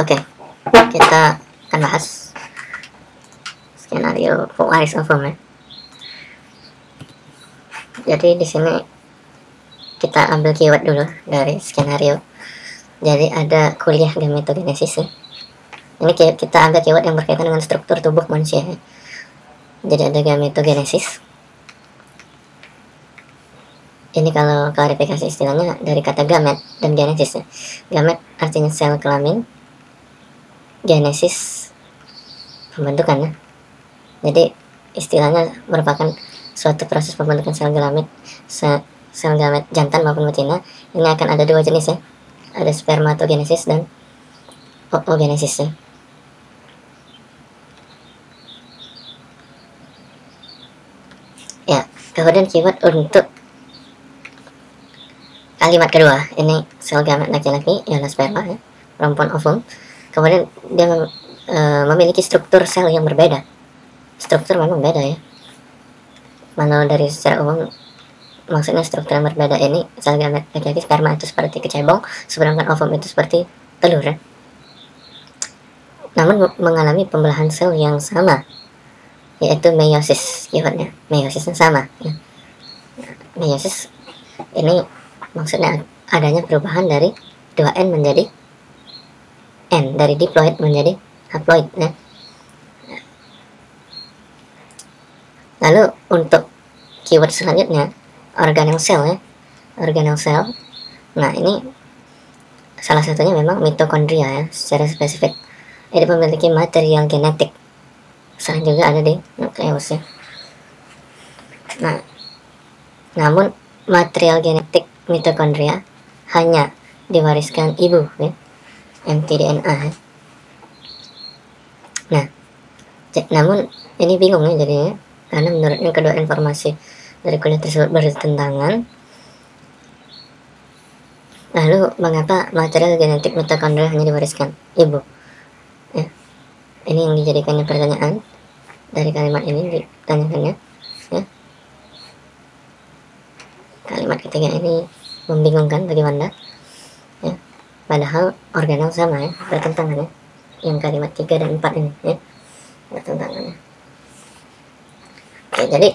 Oke, kita akan bahas skenario lisosom ya. Jadi di sini kita ambil keyword dulu dari skenario. Jadi ada kuliah gametogenesis. Ini kita ambil keyword yang berkaitan dengan struktur tubuh manusia. Jadi ada gametogenesis. Ini kalau klarifikasi istilahnya dari kata gamet dan genesis. Gamet artinya sel kelamin, genesis pembentukannya. Jadi istilahnya merupakan suatu proses pembentukan sel gamet, sel gamet jantan maupun betina. Ini akan ada dua jenis ya, ada spermatogenesis dan oogenesis ya. Ya, kemudian keyword untuk kalimat kedua, ini sel gamet laki-laki ialah sperma ya, perempuan ovum. Kemudian dia memiliki struktur sel yang berbeda. Struktur memang beda ya. Kalau dari secara umum maksudnya struktur yang berbeda ini, sel gamet laki-laki sperma itu seperti kecebong, sedangkan ovum itu seperti telur ya. Namun mengalami pembelahan sel yang sama, yaitu meiosis. Keywordnya meiosisnya sama ya. Meiosis ini maksudnya adanya perubahan dari 2N menjadi N, dari diploid menjadi haploid ya. Lalu untuk keyword selanjutnya organel sel ya, organel sel. Nah ini salah satunya memang mitokondria ya, secara spesifik. Ini memiliki material genetik. Selain juga ada di nukleus ya. Nah, namun material genetik mitokondria hanya diwariskan ibu ya, mtDNA. Ya. Nah, namun ini bingung ya jadinya. Karena menurutnya kedua informasi dari kuliah tersebut bertentangan. Lalu mengapa material genetik mitokondria hanya diwariskan ibu? Ya. Ini yang dijadikannya pertanyaan dari kalimat ini ditanyakannya. Ya. Kalimat ketiga ini membingungkan bagi Wanda. Ya. Padahal organel sama ya, bertentangan ya. Yang kalimat 3 dan 4 ini ya, bertentangannya. Oke, jadi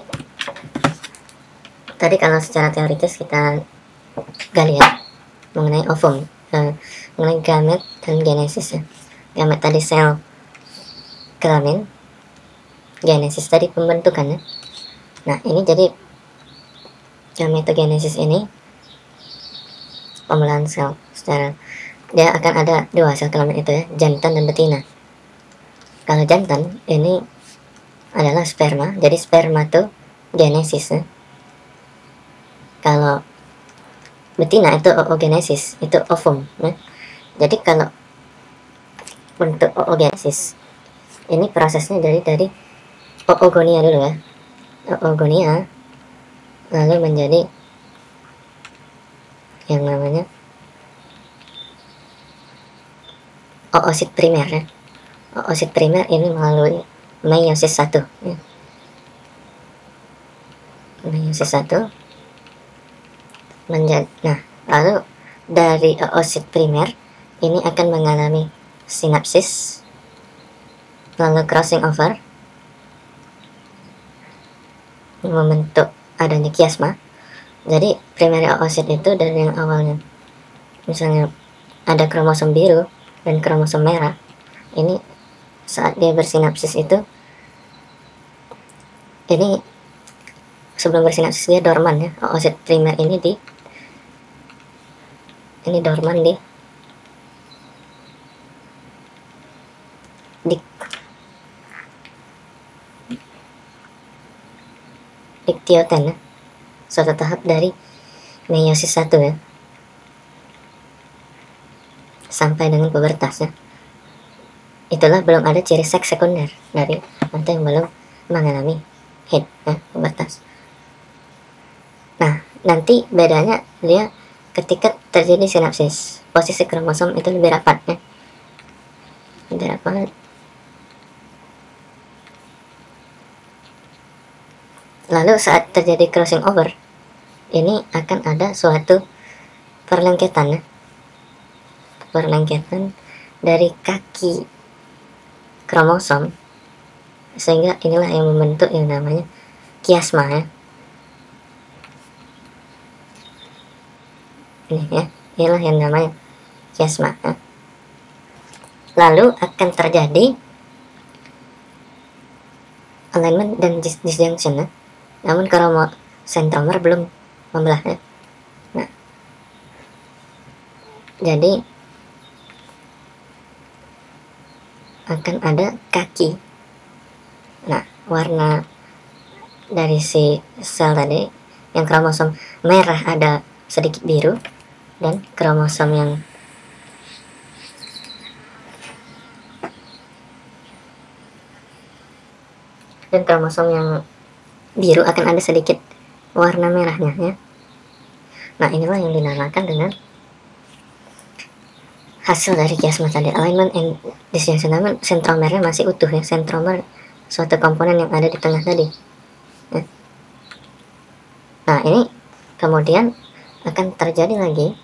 tadi kalau secara teoritis kita gali ya mengenai ovum, mengenai gamet dan genesis ya. Gamet tadi sel kelamin, genesis tadi pembentukannya. Nah ini jadi gametogenesis ini pembelahan sel secara, dia akan ada dua sel kelamin itu ya, jantan dan betina. Kalau jantan ini adalah sperma, jadi spermatogenesis ya. Kalau betina itu oogenesis, itu ovum ya. Jadi kalau untuk oogenesis ini prosesnya dari oogonia dulu ya, oogonia lalu menjadi yang namanya oosit primer ya. Oosit primer ini melalui meiosis 1 ya. Meiosis 1 menjadi, nah lalu dari oosit primer ini akan mengalami sinapsis, lalu crossing over membentuk adanya kiasma. Jadi primer oosit itu dari yang awalnya misalnya ada kromosom biru dan kromosom merah, ini saat dia bersinapsis itu, ini sebelum bersinapsis dia dorman ya, oosit primer ini dorman di ktioten ya, suatu tahap dari meiosis 1 ya, sampai dengan pubertasnya. Itulah belum ada ciri seks sekunder dari wanita yang belum mengalami head ya, pubertas. Nah, nanti bedanya dia ketika terjadi sinapsis, posisi kromosom itu lebih rapat ya. Lebih rapat. Lalu saat terjadi crossing over, ini akan ada suatu perlengketan ya. Perlengketan dari kaki kromosom, sehingga inilah yang membentuk yang namanya kiasma ya. Ini ya, inilah yang namanya kiasma ya. Lalu akan terjadi alignment dan disjunction ya. Namun sentromer belum membelahnya. Nah, jadi akan ada kaki. Nah, warna dari si sel tadi yang kromosom merah ada sedikit biru, dan kromosom yang biru akan ada sedikit warna merahnya ya. Nah, inilah yang dinamakan dengan hasil dari kiasma tadi, alignment and disjunction. Namun sentromernya masih utuh ya. Sentromer suatu komponen yang ada di tengah tadi ya. Nah, ini kemudian akan terjadi lagi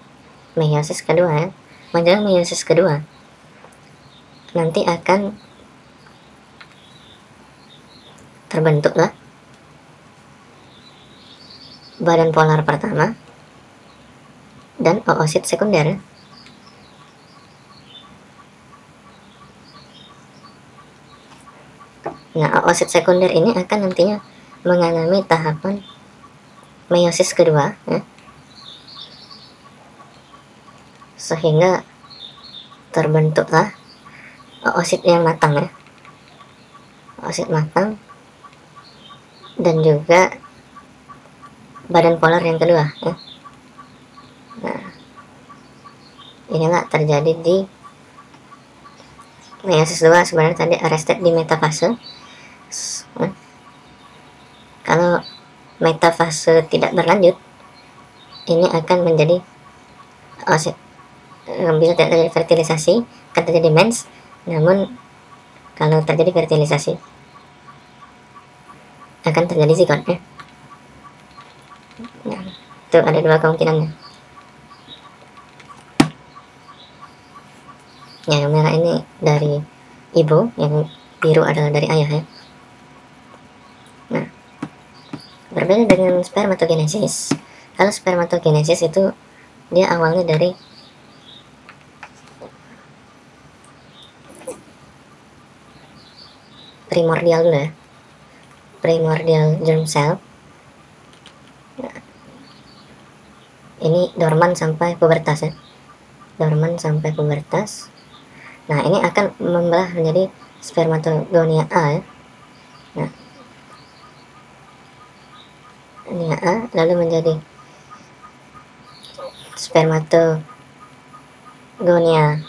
meiosis kedua ya. Menjelang meiosis kedua nanti akan terbentuklah badan polar pertama dan oosit sekunder. Nah, oosit sekunder ini akan nantinya mengalami tahapan meiosis kedua ya, sehingga terbentuklah oosit yang matang ya, oosit matang, dan juga badan polar yang kedua ya. Nah, inilah terjadi di meiosis 2. Sebenarnya tadi arrested di metafase. Kalau metafase tidak berlanjut, ini akan menjadi oosit. Bisa terjadi fertilisasi, akan terjadi mens. Namun kalau terjadi fertilisasi akan terjadi zigot ya. Nah, itu ada dua kemungkinannya. Yang merah ini dari ibu, yang biru adalah dari ayah ya. Nah, berbeda dengan spermatogenesis. Kalau spermatogenesis itu dia awalnya dari primordial dulu ya, primordial germ cell. Nah, ini dorman sampai pubertas ya, dorman sampai pubertas. Nah, ini akan membelah menjadi spermatogonia A ya. Nah, ini A lalu menjadi spermatogonia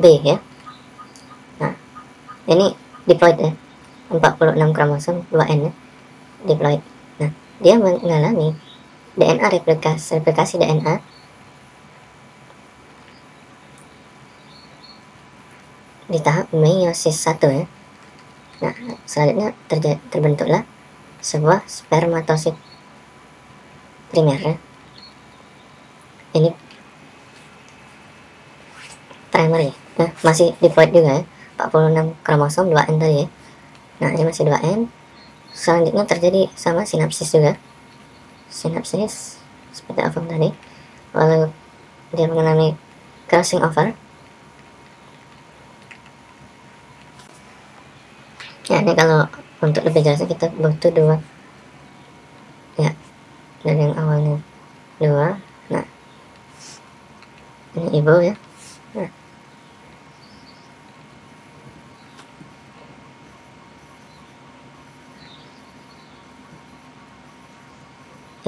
B ya. Nah, ini diploid ya, 46 kromosom 2N ya, diploid. Nah, dia mengalami DNA replikasi DNA di tahap meiosis 1 ya. Nah, selanjutnya terbentuklah sebuah spermatosit primer ya. Ini primary. Nah, masih diploid juga ya, 46 kromosom 2N tadi ya. Nah, ini masih 2N. Selanjutnya terjadi sama sinapsis juga. Sinapsis seperti apa tadi. Lalu dia mengalami crossing over. Ya, ini kalau untuk lebih jelasnya kita butuh dua. Ya, dari yang awalnya 2. Nah, ini ibu ya. Nah,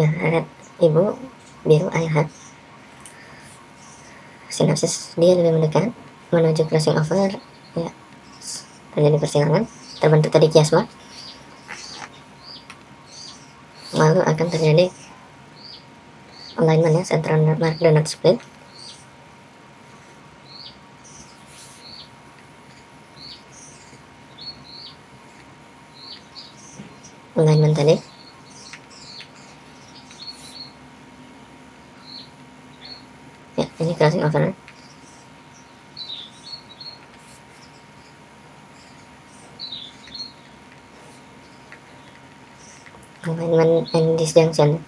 ya, red ibu, biru ayah. Sinapsis dia lebih mendekat menuju crossing over ya, terjadi persilangan, terbentuk tadi kiasma. Lalu akan terjadi alignment ya, centromer donut split. Alignment tadi ini crossing over. non-alignment and disjunction.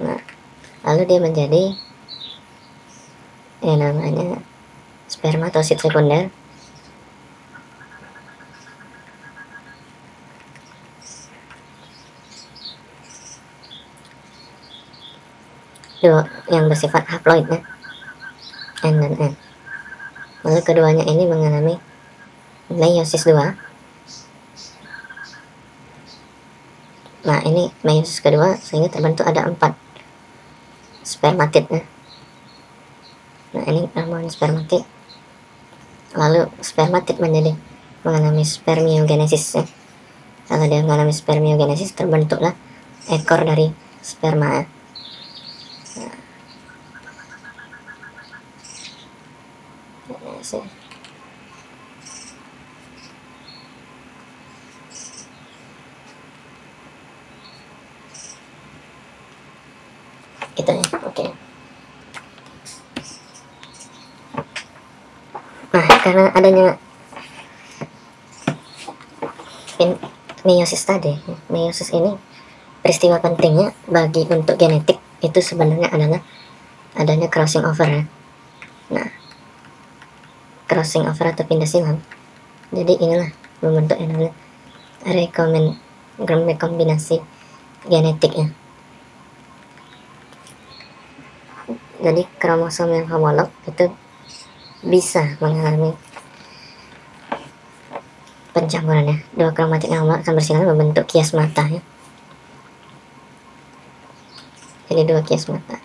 Nah, lalu dia menjadi yang namanya spermatosit sekunder. Yang bersifat haploid, ya. N dan N. Lalu keduanya ini mengalami meiosis 2. Nah, ini meiosis kedua sehingga terbentuk ada 4 spermatid, ya. Nah, ini hormon spermatid. Lalu spermatid menjadi mengalami spermiogenesis, ya. Kalau dia mengalami spermiogenesis, terbentuklah ekor dari sperma. Gitu ya, oke. Nah, karena adanya meiosis tadi, meiosis ini peristiwa pentingnya bagi untuk genetik itu sebenarnya adalah adanya crossing over, ya. Nah, crossing over atau pindah silang. Jadi inilah membentuk yang namanya rekombinasi genetik, ya. Jadi kromosom yang homolog itu bisa mengalami pencampuran, ya. Dua kromatin yang homolog akan bersilang membentuk kiasmata, ya. Jadi dua kiasmata.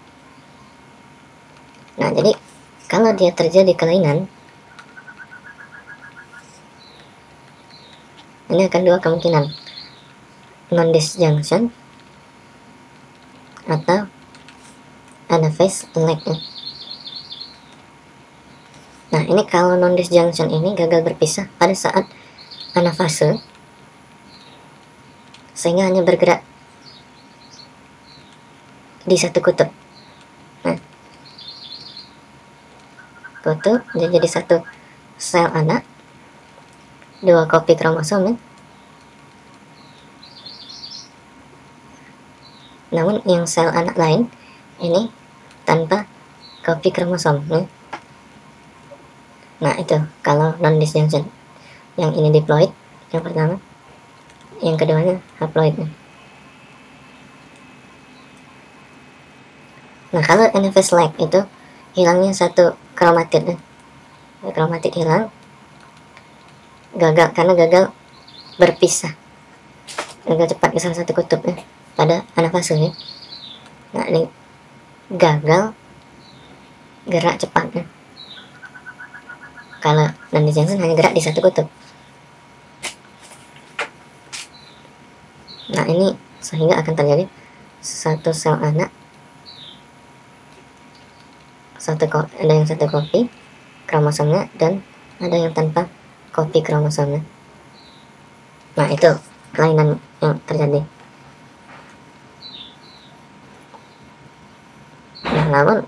Nah, jadi kalau dia terjadi kelainan, ini akan dua kemungkinan, non-disjunction atau anaphase lag. Nah, ini kalau non-disjunction ini gagal berpisah pada saat anafase, sehingga hanya bergerak di satu kutub. Nah, kutub dia jadi satu sel anak, dua kopi kromosom, ya. Namun yang sel anak lain ini tanpa kopi kromosom, ya. Nah, itu kalau non-disjunction. Yang ini diploid, yang pertama, yang keduanya haploid, ya. Nah, kalau anaphase lag itu hilangnya satu kromatid, ya. Kromatid hilang, gagal karena gagal berpisah, gagal cepat ke salah satu kutub, ya, pada anafase, ya. Nah, ini gagal gerak cepat, ya. Kalau non-disjunction hanya gerak di satu kutub. Nah, ini sehingga akan terjadi satu sel anak, ada yang satu kopi kromosomnya dan ada yang tanpa kopi kromosomnya. Nah, itu kelainan yang terjadi. Nah, namun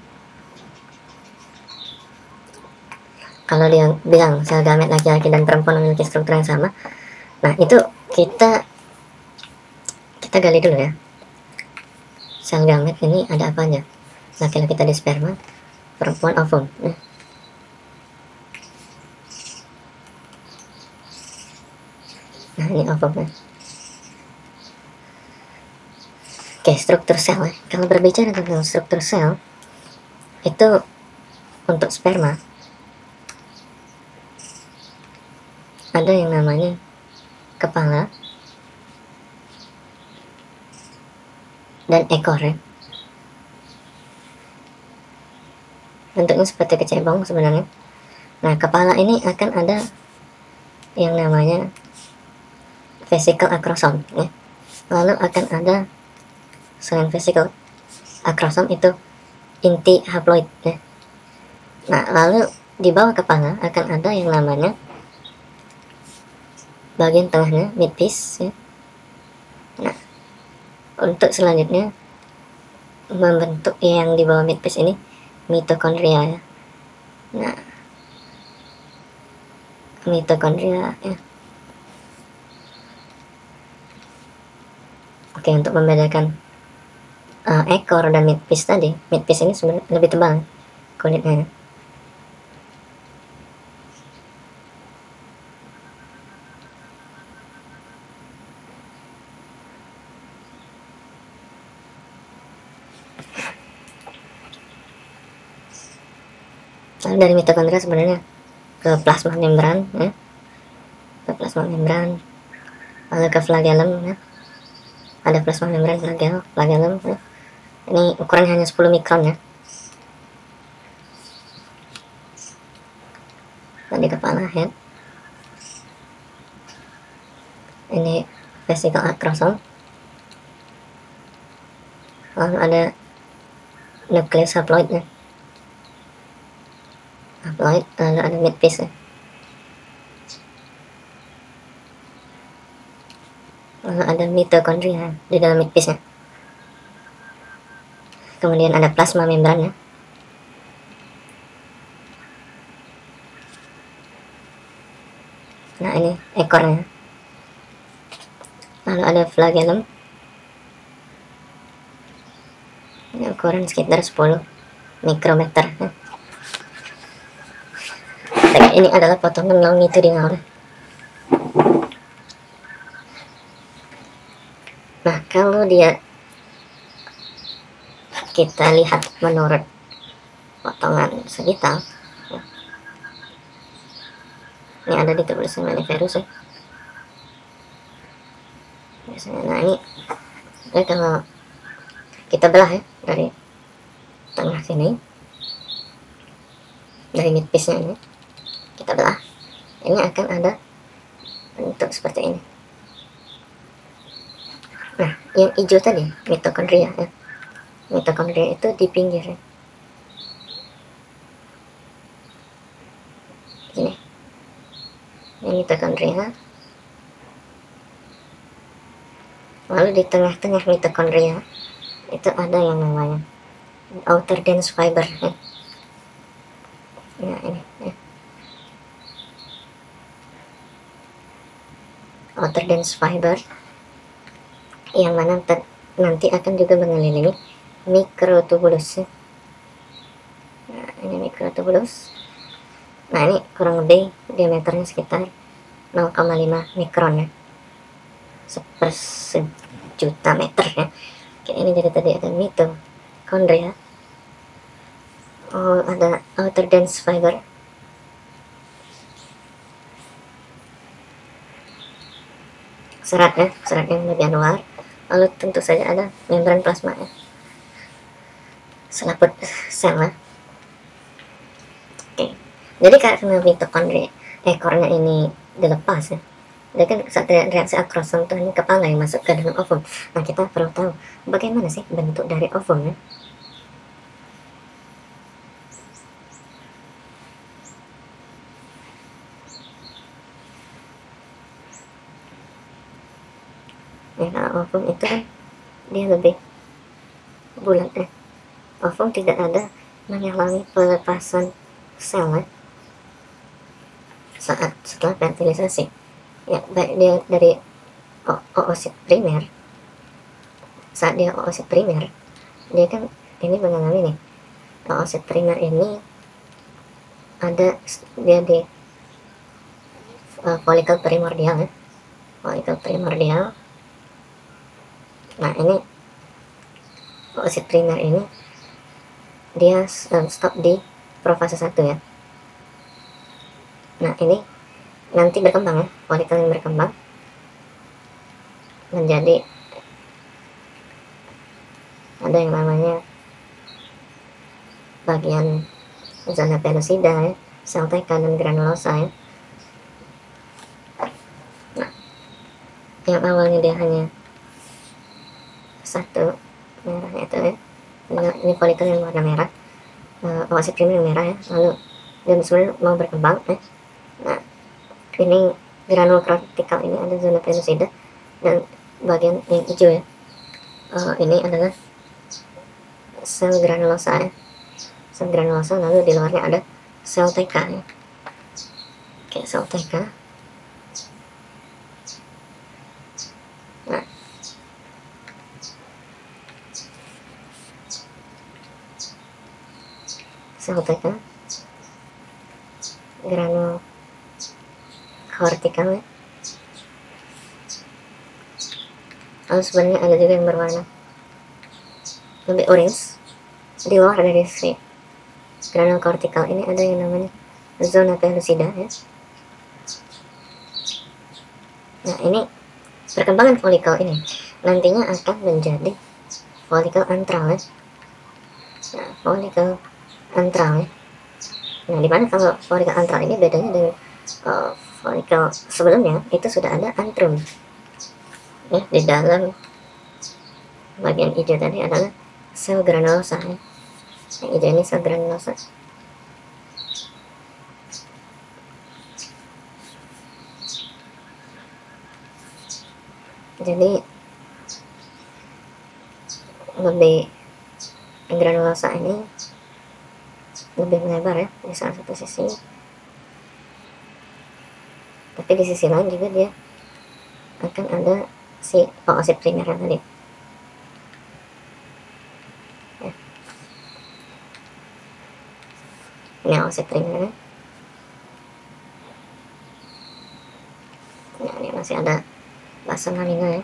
kalau dia bilang sel gamet laki-laki dan perempuan memiliki struktur yang sama, nah itu kita gali dulu, ya. Sel gamet ini ada apanya? Laki-laki tadi sperma, perempuan ovum. Nah, ini ovum. Oke, struktur sel, ya. Kalau berbicara tentang struktur sel, itu untuk sperma ada yang namanya kepala dan ekor, ya. Bentuknya seperti kecebong sebenarnya. Nah, kepala ini akan ada yang namanya vesikel akrosom, ya. Lalu akan ada selain vesikel akrosom itu inti haploid, ya. Nah, lalu di bawah kepala akan ada yang namanya bagian tengahnya midpiece, ya. Nah, untuk selanjutnya membentuk yang di bawah midpiece ini mitokondria, ya. Nah, mitokondria, ya. dipakai untuk membedakan ekor dan midpiece tadi. Midpiece ini sebenarnya lebih tebal kulitnya. Lalu dari mitokondria sebenarnya ke plasma membran, ya. Ke plasma membran, lalu ke flagellum, ya. Ada plasma membran, flagellum, ya. Ini ukurannya hanya 10 mikron, ya. Tadi kepala, head. Ini vesikel akrosom. Lalu ada nukleus haploidnya. Haploid, lalu ada midpiece, ya. Lalu ada mitokondria di dalam midpiece, ya. Kemudian ada plasma membran, ya. Nah, ini ekornya. Lalu ada flagellum. Ini ukuran sekitar 10 mikrometer, ya. Ini adalah potongan longitudinal. Nah, kalau dia kita lihat menurut potongan sagittal, ini ada di tulisan Maniferus, ya. Biasanya, nah ini ya, kalau kita belah, ya, dari tengah sini, dari midpiece-nya ini kita belah, ini akan ada bentuk seperti ini. Nah, yang hijau tadi mitokondria, ya. Mitokondria itu di pinggir, ya. Ini. Ini mitokondria. Lalu di tengah-tengah mitokondria itu ada yang namanya outer dense fiber, ya. Nah, ini, ya. Outer dense fiber yang mana nanti akan juga mengelilingi mikrotubulus, ya. Nah, ini mikrotubulus. Nah, ini kurang lebih diameternya sekitar 0,5 mikron, ya. Sejuta meter, ya. Oke, ini jadi tadi ada mitokondria, ada outer dense fiber. Serat, ya, serat yang bagian luar, lalu tentu saja ada membran plasma, ya. Selaput sel, ya. Oke, jadi karena mitokondria ekornya ini dilepas, ya, dia kan saat reaksi akrosom itu hanya kepala yang masuk ke dalam ovum. Nah, kita perlu tahu bagaimana sih bentuk dari ovum, ya. Nah, ovum itu kan dia lebih bulat, ya. Ovum tidak ada mengalami pelepasan sel, ya, saat setelah fertilisasi, ya, baik dia dari oosit primer. Saat dia oosit primer, dia kan ini mengalami nih, oosit primer ini ada dia di follicle primordial, ya. Follicle primordial. Nah, ini oosit primer ini dia stop di profase 1, ya. Nah, ini nanti berkembang, ya, folikel yang berkembang menjadi ada yang namanya bagian zona pellucida, ya, sel teka dan granulosa, ya. Nah, yang awalnya dia hanya satu merahnya itu, ya, ini folikel yang warna merah, oosit primer yang merah, ya, lalu dan sebenarnya mau berkembang, ya. Nah, ini granul kortikal ini ada zona pellucida dan bagian yang hijau, ya, ini adalah sel granulosa, ya. Sel granulosa, lalu di luarnya ada sel teka, ya. Oke, sel teka. Nah, sel teka, granul kortikal. Lalu sebenarnya ada juga yang berwarna lebih orange di luar dari si granul kortikal ini. Ada yang namanya zona pellucida ya. Nah ini perkembangan folikel ini nantinya akan menjadi folikel antral ya. Nah, folikel antral ya. Nah dimana kalau folikel antral ini bedanya dengan folikel sebelumnya, itu sudah ada antrum ya, di dalam bagian hijau tadi adalah sel granulosa ya. Yang hijau ini sel granulosa. Jadi lebih granulosa ini lebih melebar ya di salah satu sisi, tapi di sisi lain juga dia akan ada si oosit primer tadi ya. Ini oosit primer. Nah ini masih ada basal lamina ya.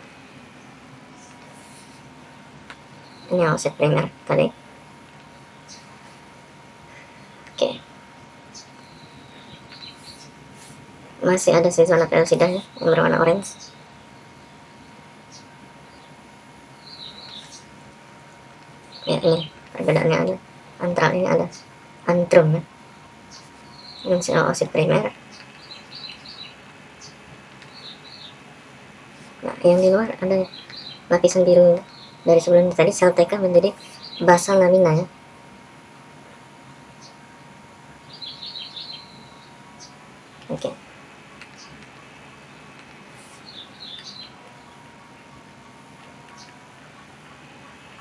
Ini oosit primer tadi. Oke. Masih ada si zona pellucida ya, yang berwarna orange. Ya ini perbedaannya ada antral, ini ada antrum ya. Ini si oosit primer. Nah, yang di luar ada lapisan biru dari sebelum tadi sel teka menjadi basal lamina ya. Oke.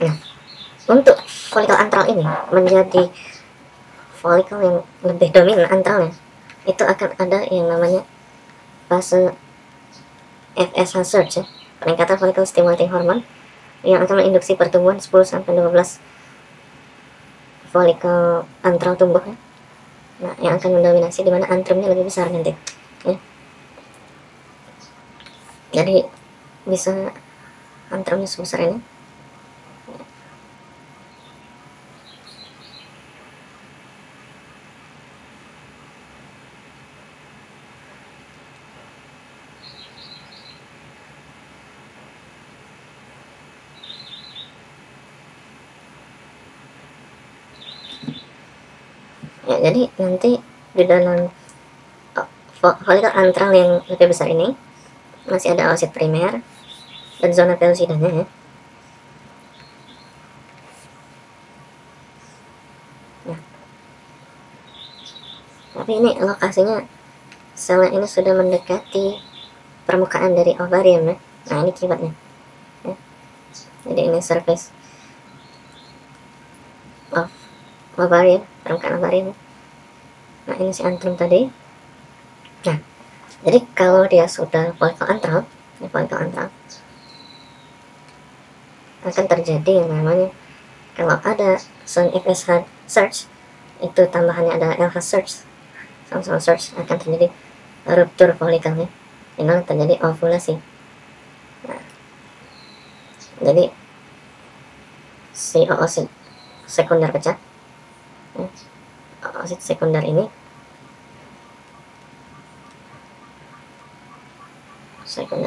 Nah, untuk folikel antral ini menjadi folikel yang lebih dominan antralnya, itu akan ada yang namanya fase FSH surge ya, peningkatan folikel stimulating hormon yang akan menginduksi pertumbuhan 10-12 folikel antral tumbuh ya. Nah, yang akan mendominasi di mana antrumnya lebih besar nanti ya. Jadi bisa antrumnya sebesar ini. Ya, jadi nanti di dalam folikel antral yang lebih besar ini masih ada oosit primer dan zona pellucidanya ya. Nah. Tapi ini lokasinya sel ini sudah mendekati permukaan dari ovarium ya. Nah ini kibatnya ya. Jadi ini surface of ovarium, permukaan ovarium. Nah ini si antrum tadi. Nah jadi kalau dia sudah folikel antral, ini folikel antral, akan terjadi yang namanya, kalau ada zona FSH surge, itu tambahannya ada LH surge, sama-sama surge, akan terjadi rupture folikelnya, ini terjadi ovulasi. Nah, jadi si oosit sekunder pecah. Oosit sekunder ini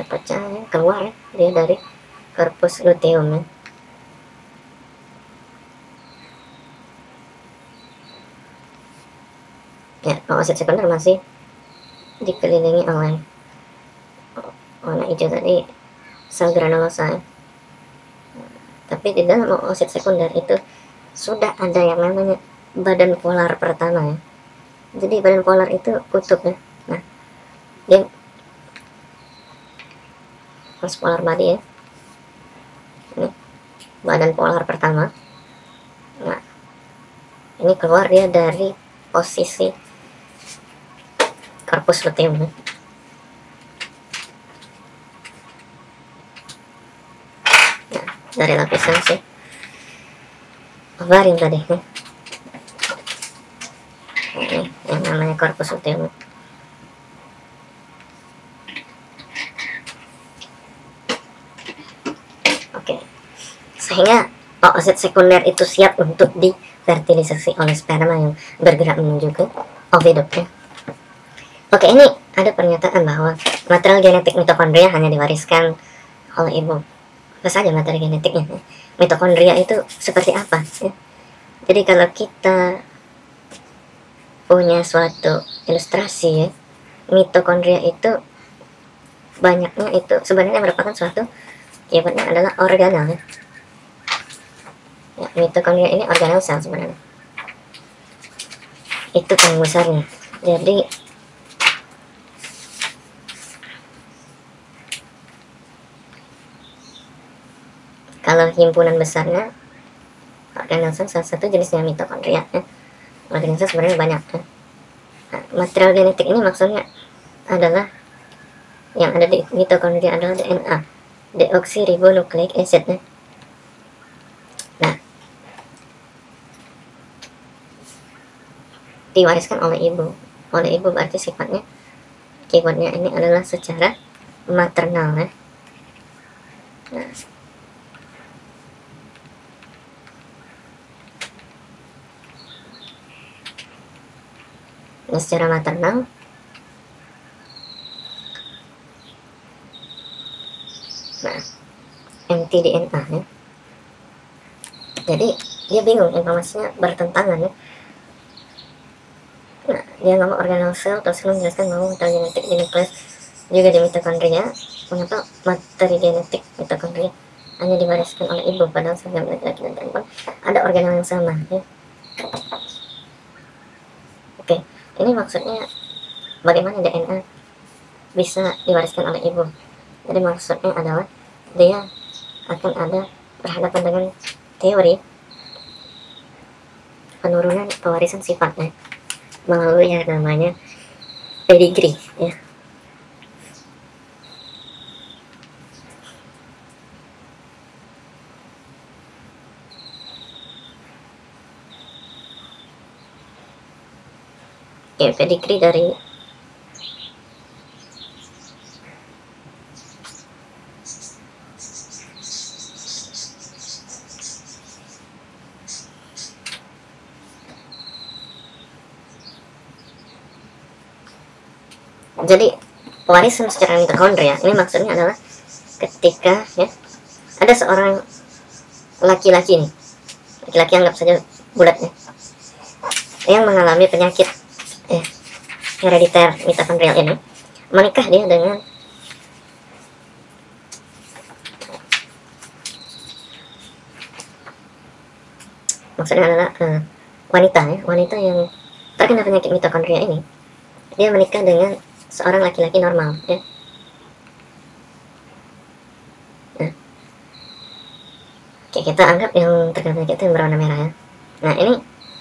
pecah ya, keluar ya, dia dari korpus luteum ya. Ya, oosit sekunder masih dikelilingi oleh warna hijau tadi sel granulosa ya. Tapi di dalam oosit sekunder itu sudah ada yang namanya badan polar pertama ya. Jadi badan polar itu kutub ya. Nah, dia cross polar body ya. Ini badan polar pertama. Nah, ini keluar dia dari posisi korpus luteum ya. Nah, dari lapisan sih ovarium tadi ya. yang namanya korpus uteri. Oke, sehingga oosit sekunder itu siap untuk divertilisasi oleh sperma yang bergerak menuju ke oviduknya. Oke, ini ada pernyataan bahwa material genetik mitokondria hanya diwariskan oleh ibu. Apa saja material genetiknya? Mitokondria itu seperti apa? Jadi kalau kita punya suatu ilustrasi, ya, mitokondria itu banyaknya itu sebenarnya merupakan suatu jawabannya adalah organel, ya. Ya, mitokondria ini organel sel sebenarnya. Itu kan besarnya. Jadi kalau himpunan besarnya organel sel salah satu jenisnya mitokondria, ya. Organel sel sebenarnya banyak, ya. Nah, material genetik ini maksudnya adalah yang ada di mitokondria adalah DNA, deoksiribonukleik acid, ya. Diwariskan oleh ibu. Oleh ibu berarti sifatnya keywordnya ini adalah secara maternal, ya. Nah, ini secara maternal. Nah, mtDNA, ya. Jadi dia bingung informasinya bertentangan, ya. Nah, dia ngomong organel sel, terus menjelaskan bahwa material genetik di nukleus juga di mitokondria. Mengapa materi genetik mitokondria hanya diwariskan oleh ibu, padahal sel laki-laki dan perempuan ada organel yang sama, ya. Oke, ini maksudnya bagaimana DNA bisa diwariskan oleh ibu. Jadi maksudnya adalah dia akan ada berhadapan dengan teori penurunan pewarisan sifatnya melalui yang namanya pedigree, ya. Ya, pedigree dari jadi pewarisan secara mitokondria ini maksudnya adalah ketika, ya, ada seorang laki-laki nih, laki-laki anggap saja bulatnya, yang mengalami penyakit herediter mitokondrial ini, menikah dia dengan maksudnya adalah wanita, ya, wanita yang terkena penyakit mitokondria ini, dia menikah dengan seorang laki-laki normal, ya. Nah, oke, kita anggap yang terkena penyakit itu yang berwarna merah, ya. Nah, ini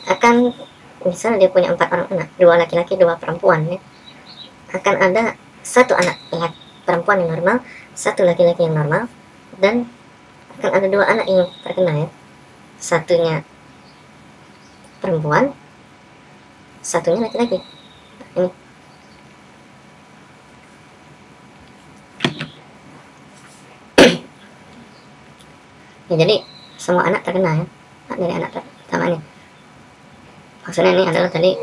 akan misalnya dia punya 4 orang anak, 2 laki-laki, 2 perempuan, ya. Akan ada 1 anak perempuan yang normal, 1 laki-laki yang normal, dan akan ada 2 anak yang terkena, ya. Satunya perempuan, satunya laki-laki. Nah, ini ya, jadi semua anak terkena, ya, dari anak pertama ini. Maksudnya ini adalah tadi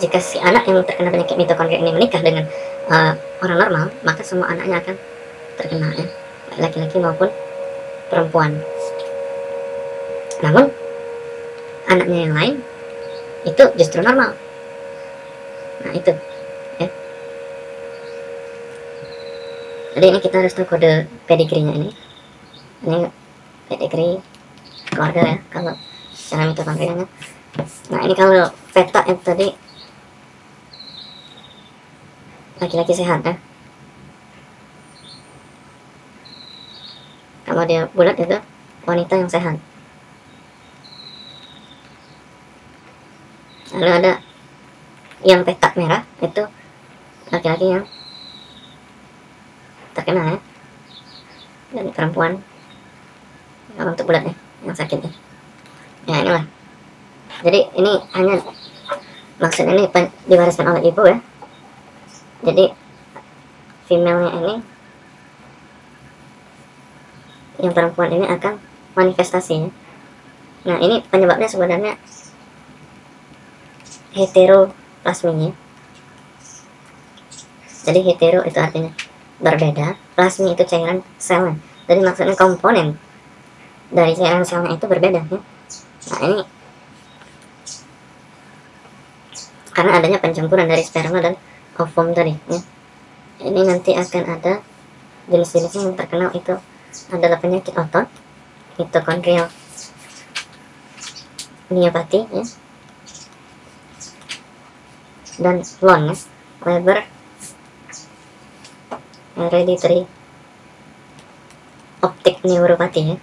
jika si anak yang terkena penyakit mitokondria ini menikah dengan orang normal, maka semua anaknya akan terkena, ya, laki-laki maupun perempuan. Namun anaknya yang lain itu justru normal. Nah, itu, ya. Jadi ini kita harus tahu kode pedigree-nya ini. Ini pedigree keluarga, ya, kalau secara mitokondrianya. Nah, ini kalau peta yang tadi laki-laki sehat, ya. Kalau dia bulat itu wanita yang sehat. Lalu ada yang peta merah itu laki-laki yang terkena, ya, dan perempuan kalau untuk bulatnya yang sakit, ya. Ya, inilah. Jadi ini hanya maksudnya ini diwariskan oleh ibu ya. Jadi female-nya ini, yang perempuan ini akan manifestasinya. Nah, ini penyebabnya sebenarnya heteroplasminya. Jadi hetero itu artinya berbeda, plasmi itu cairan selnya. Jadi maksudnya komponen dari cairan selnya itu berbeda ya. Nah, ini karena adanya pencampuran dari sperma dan ovum tadi ya. Ini nanti akan ada jenis-jenisnya yang terkenal itu adalah penyakit otot, mitokondrial miopati ya, dan Lon ya, Leber hereditary optic neuropati ya.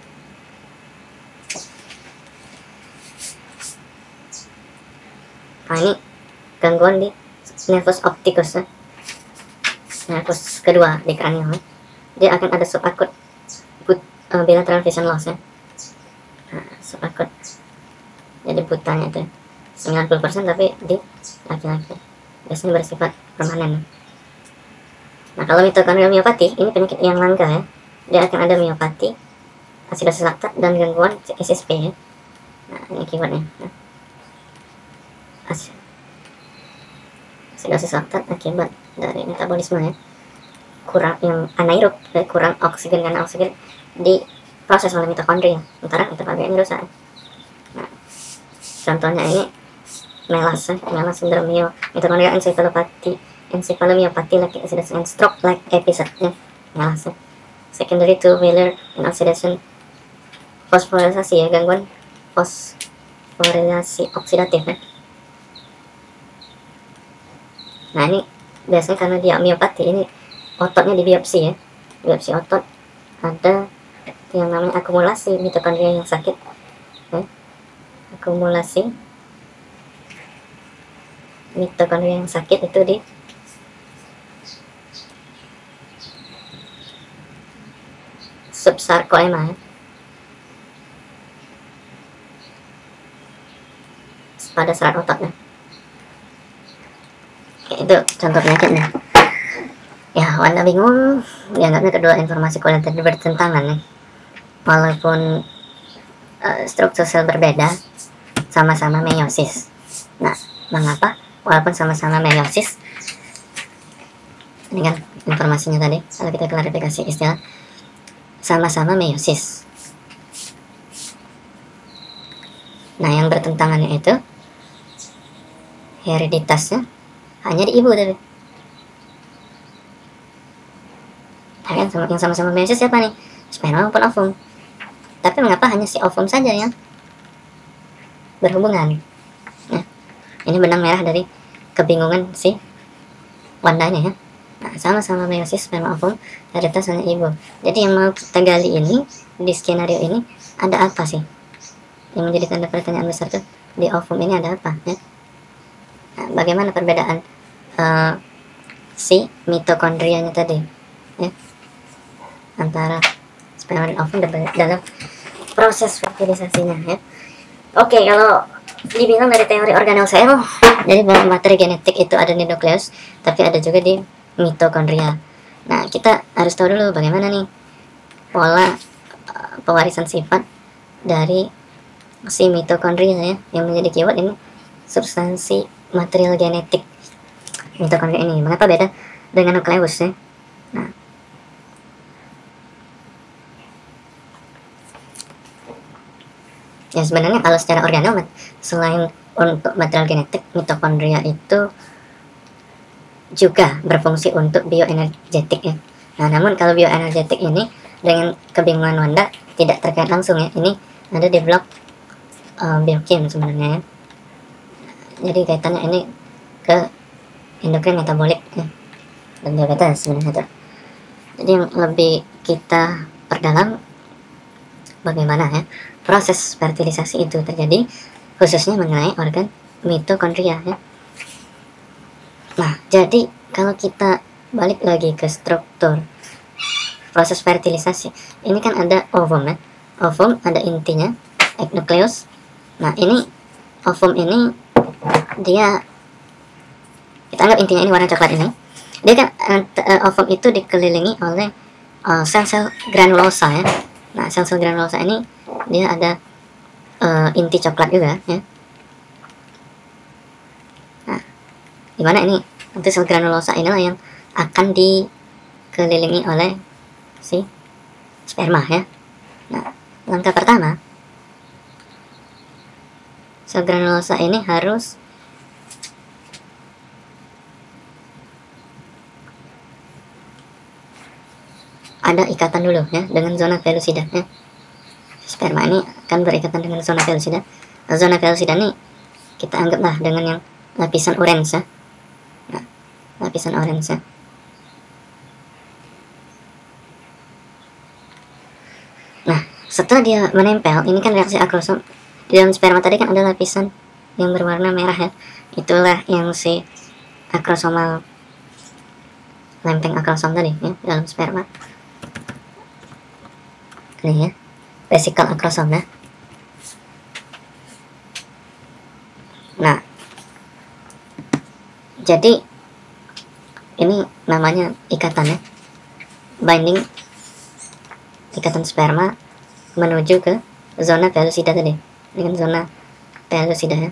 Nah, ini gangguan di nervus opticus ya. Nervus kedua di kranial ya. Dia akan ada subakut bilateral vision loss ya. Nah, subakut jadi butanya itu 90% tapi di laki-laki biasanya bersifat permanen. Nah, kalau mitokondrial miopati ini penyakit yang langka ya. Dia akan ada miopati, asidosis laktat, dan gangguan SSP ya. Nah, ini keywordnya ya. Asidosis laktat akibat dari metabolisme ya, kurang yang anaerob, kurang oksigen karena oksigen diproses oleh mitokondria, sementara mitokondria ini rusak. Nah, contohnya ini melas, melas sindrom mitokondria encephalomyopathy like oxidation and stroke like episode ya, melas. Secondary to failure in oxidation fosforilasi ya, gangguan fosforilasi oksidatif ya. Nah, ini biasanya karena dia miopati, ini ototnya di biopsi ya. Biopsi otot ada yang namanya akumulasi mitokondria yang sakit ya. Akumulasi mitokondria yang sakit itu di subsarkoema ya. Pada serat ototnya. Itu contoh penyakitnya. Ya, Wanda bingung. Dianggapnya kedua informasi kuliah tadi bertentangan ya. Walaupun struktur sel berbeda, sama-sama meiosis. Nah, mengapa? Walaupun sama-sama meiosis, ini kan informasinya tadi. Kalau kita klarifikasi istilah, sama-sama meiosis. Nah, yang bertentangannya itu hereditasnya hanya di ibu tadi. Nah, kan yang sama-sama meiosis siapa nih? Sperma maupun ovum. Tapi mengapa hanya si ovum saja yang berhubungan? Nah, ini benang merah dari kebingungan si Wandanya ya. Nah, sama-sama meiosis sperma ovum, hereditas hanya ibu. Jadi yang mau kita gali ini di skenario ini ada apa sih? Yang menjadi tanda pertanyaan besar tuh di ovum ini ada apa ya? Nah, bagaimana perbedaan si mitokondrianya tadi ya, antara sperma dan ovum dalam proses fertilisasinya ya. Oke, kalau dibilang dari teori organel sel, jadi materi genetik itu ada di nukleus, tapi ada juga di mitokondria. Nah, kita harus tahu dulu bagaimana nih pola pewarisan sifat dari si mitokondria ya, yang menjadi keyword ini substansi material genetik mitokondria ini. Mengapa beda dengan nukleus ya? Nah, ya sebenarnya kalau secara organel selain untuk material genetik, mitokondria itu juga berfungsi untuk bioenergetik ya. Nah, namun kalau bioenergetik ini dengan kebingungan Wanda tidak terkait langsung ya. Ini ada di blog biokim sebenarnya ya. Jadi kaitannya ini ke endokrin metabolik ya, dan diabetes sebenarnya itu. Jadi yang lebih kita perdalam bagaimana ya proses fertilisasi itu terjadi, khususnya mengenai organ mitokondria ya. Nah, jadi kalau kita balik lagi ke struktur proses fertilisasi, ini kan ada ovum ya. Ovum ada intinya, nukleus. Nah, ini ovum ini dia Kita anggap intinya ini warna coklat ini. Dia kan ovum itu dikelilingi oleh sel-sel granulosa ya. Nah, sel-sel granulosa ini dia ada inti coklat juga ya. Nah, dimana ini nanti sel granulosa inilah yang akan dikelilingi oleh si sperma ya. Nah, langkah pertama sel granulosa ini harus ada ikatan dulu ya dengan zona pellucida ya. Sperma ini akan berikatan dengan zona pellucida. Nah, zona pellucida ini kita anggaplah dengan yang lapisan orange ya. Nah, lapisan orange ya. Nah, setelah dia menempel, ini kan reaksi akrosom. Di dalam sperma tadi kan ada lapisan yang berwarna merah ya. Itulah yang si akrosomal, lempeng akrosom tadi ya, di dalam sperma. Ini ya, vesikel akrosom ya. Nah, jadi ini namanya ikatan ya, binding ikatan sperma menuju ke zona pellucida tadi. Ini kan zona pellucida ya.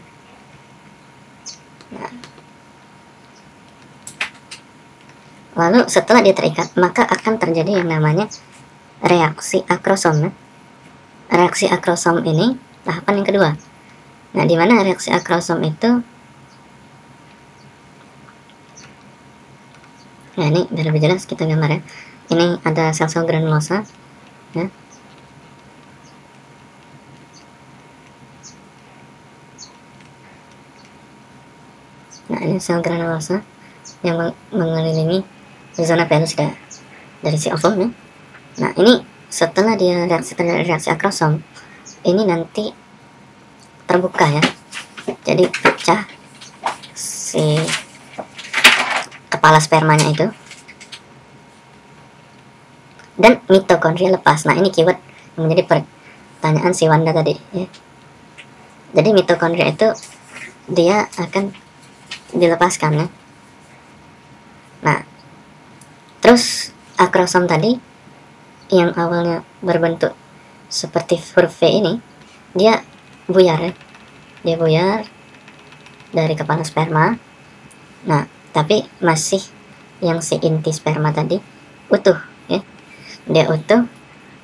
Nah, lalu setelah dia terikat, maka akan terjadi yang namanya reaksi akrosom ya. Reaksi akrosom ini tahapan yang kedua. Nah, di mana reaksi akrosom itu, nah ini biar lebih jelas kita gambar ya. Ini ada sel-sel granulosa ya. Nah, ini sel granulosa yang mengelilingi zona pellucida dari si ovum ya. Nah, ini setelah dia reaksi akrosom, ini nanti terbuka ya. Jadi pecah si kepala spermanya itu. Dan mitokondria lepas. Nah, ini keyword yang menjadi pertanyaan si Wanda tadi ya. Jadi mitokondria itu dia akan dilepaskan ya. Nah, terus akrosom tadi yang awalnya berbentuk seperti huruf V ini, dia buyar ya. Dia buyar dari kepala sperma. Nah, tapi masih yang si inti sperma tadi utuh ya. Dia utuh.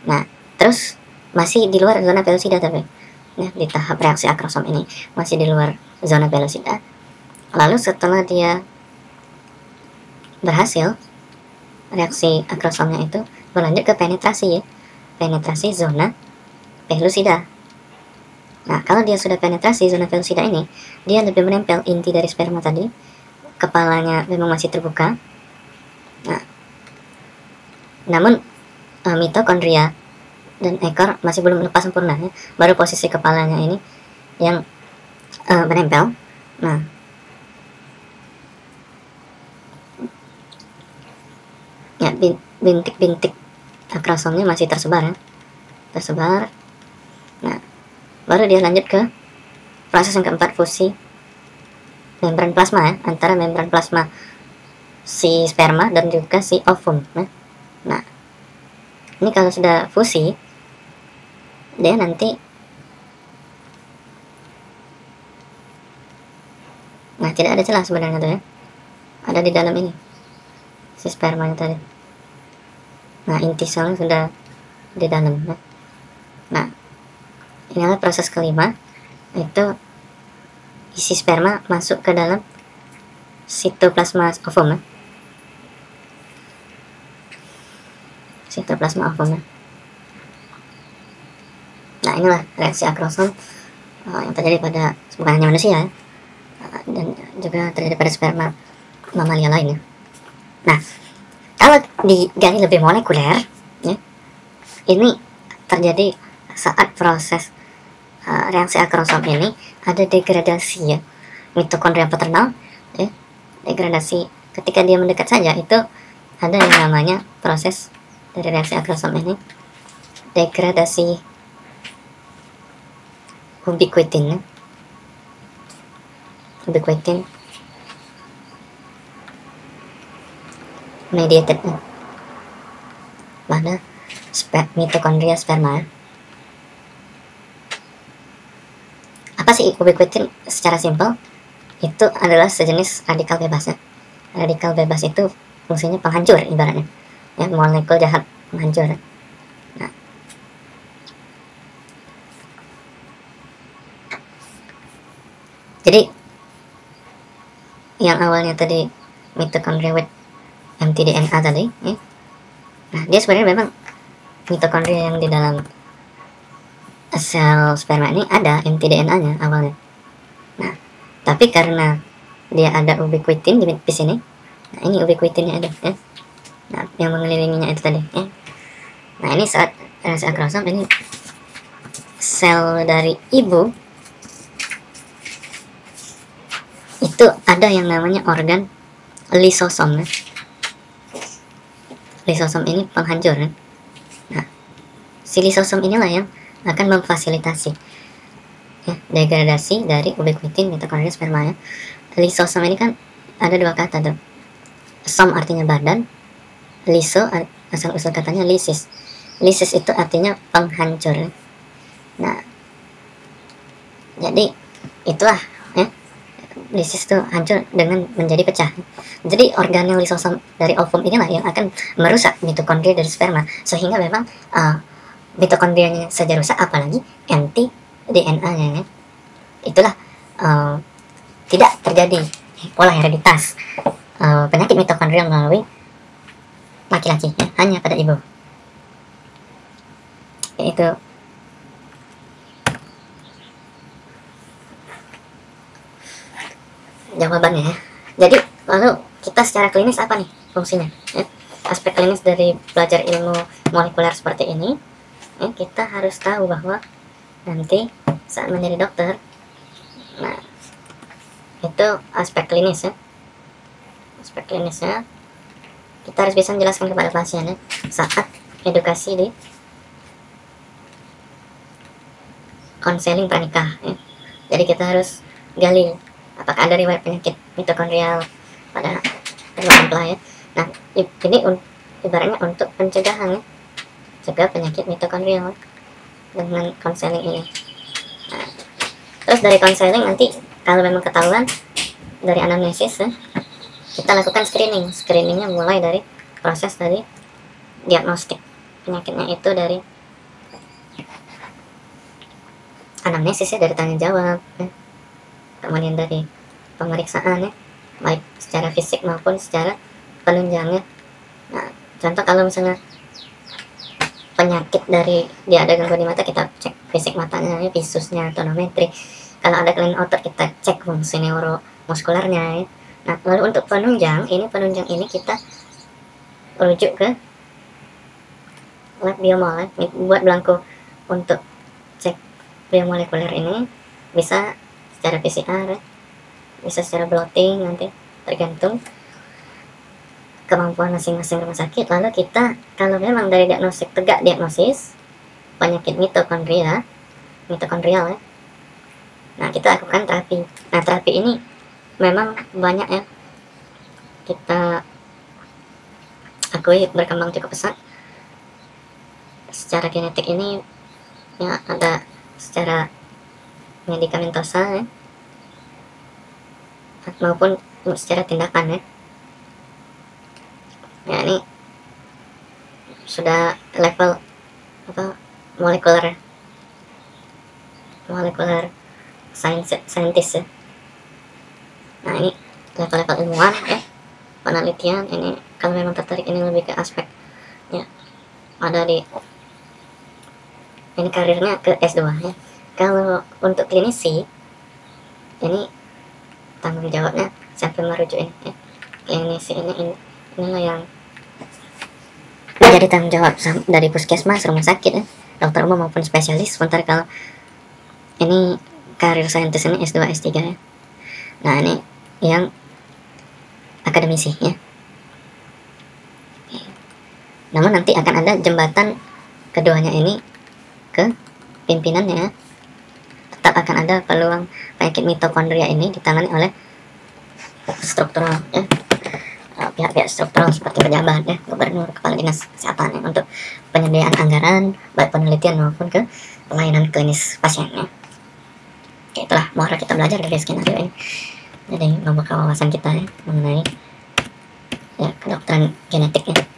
Nah, terus masih di luar zona pellucida tapi ya, di tahap reaksi akrosom ini masih di luar zona pellucida. Lalu setelah dia berhasil, reaksi akrosomnya itu berlanjut ke penetrasi ya, penetrasi zona pellucida. Nah, kalau dia sudah penetrasi zona pellucida ini, dia lebih menempel inti dari sperma tadi, kepalanya memang masih terbuka. Nah, namun mitokondria dan ekor masih belum lepas sempurna ya. Baru posisi kepalanya ini yang menempel. Nah, ya, bintik-bintik akrosomnya masih tersebar ya. Tersebar. Nah, baru dia lanjut ke proses yang keempat, fusi membran plasma ya, antara membran plasma si sperma dan juga si ovum ya. Nah, ini kalau sudah fusi, dia nanti, nah tidak ada celah sebenarnya tuh ya, ada di dalam ini si spermanya tadi. Nah, inti selnya sudah di dalam ya. Nah, inilah proses kelima, itu isi sperma masuk ke dalam sitoplasma ovum ya. Sitoplasma ovum ya. Nah, inilah reaksi akrosom yang terjadi pada bukan hanya manusia ya, dan juga terjadi pada sperma mamalia lainnya. Nah, kalau digali lebih molekuler ya, ini terjadi saat proses reaksi akrosom ini ada degradasi ya, mitokondria paternal ya, degradasi. Ketika dia mendekat saja, itu ada yang namanya proses dari reaksi akrosom ini, degradasi ubiquitin ya. Ubiquitin mediated mana mitokondria sperma. Apa sih ubiquitin secara simpel? Itu adalah sejenis radikal bebas ya. Radikal bebas itu fungsinya penghancur ibaratnya ya, molekul jahat penghancur. Nah, jadi yang awalnya tadi mitokondria with mtDNA tadi ya. Nah, dia sebenarnya memang mitokondria yang di dalam sel sperma ini ada mtDNA-nya awalnya. Nah, tapi karena dia ada ubiquitin di midpiece ini. Nah, ini ubiquitinnya ada ya. Nah, yang mengelilinginya itu tadi ya. Nah, ini saat RSA kromosom ini sel dari ibu itu ada yang namanya organ lisosom ya. Lisosom ini penghancur ya. Nah, si lisosom inilah yang akan memfasilitasi ya, degradasi dari ubiquitin mitokondria sperma ya. Lisosom ini kan ada dua kata tuh, som artinya badan, liso asal usul katanya lisis. Lisis itu artinya penghancur ya. Nah, jadi itulah ya, lisis itu hancur dengan menjadi pecah. Jadi organel lisosom dari ovum inilah yang akan merusak mitokondria dari sperma, sehingga memang mitokondrianya saja rusak, apalagi mtDNA-nya. Itulah tidak terjadi pola hereditas penyakit mitokondria melalui laki-laki, ya, hanya pada ibu. Yaitu jawabannya. Ya. Jadi lalu kita secara klinis apa nih fungsinya? Ya. Aspek klinis dari belajar ilmu molekuler seperti ini. Ya, kita harus tahu bahwa nanti saat menjadi dokter, nah itu aspek klinis ya. Aspek klinisnya kita harus bisa menjelaskan kepada pasien ya, saat edukasi di konseling pranikah ya. Jadi kita harus gali apakah ada riwayat penyakit mitokondrial pada perempuan pelayan. Nah, ini ibaratnya untuk pencegahan ya. Cegah penyakit mitokondrial dengan konseling ini. Nah, terus dari konseling nanti kalau memang ketahuan dari anamnesis ya, kita lakukan screening. Screeningnya mulai dari proses dari diagnostik penyakitnya itu dari anamnesis ya, dari tanya jawab ya. Kemudian dari pemeriksaan ya, baik secara fisik maupun secara penunjangnya. Nah, contoh kalau misalnya penyakit dari dia ada gangguan di mata, kita cek fisik matanya, visusnya, tonometri. Kalau ada kelainan otot, kita cek fungsi neuromuskularnya ya. Nah, lalu untuk penunjang ini kita rujuk ke lab biomol ya. Buat belangko untuk cek biomolekuler ini bisa secara PCR ya. Bisa secara blotting nanti tergantung kemampuan masing-masing rumah sakit. Lalu kita kalau memang dari diagnostik tegak diagnosis penyakit mitokondrial ya. Nah, kita lakukan terapi. Nah, terapi ini memang banyak ya, kita akui berkembang cukup pesat. Secara genetik ini ya, ada secara medikamentosa ya, maupun secara tindakan ya. Ya, ini sudah level apa, molekuler scientist ya. Nah, ini level-level ilmuwan ya, penelitian ini. Kalau memang tertarik ini lebih ke aspek ya, ada di ini karirnya ke S2 ya. Kalau untuk klinisi ini tanggung jawabnya siapa merujuk ini ya. Klinisi inilah yang jadi tanggung jawab dari puskesmas, rumah sakit ya, dokter umum maupun spesialis. Sementara kalau ini karir saintis ini S2, S3 ya. Nah, ini yang akademisi ya. Namun nanti akan ada jembatan keduanya ini ke pimpinannya. Tetap akan ada peluang penyakit mitokondria ini ditangani oleh struktural ya, pihak-pihak struktural seperti pejabat, ya, gubernur, kepala dinas kesehatan, ya, untuk penyediaan anggaran baik penelitian maupun ke pelayanan klinis pasien, ya. Oke, itulah muara kita belajar dari skenario ini. Jadi membuka wawasan kita, ya, mengenai ya kedokteran genetiknya.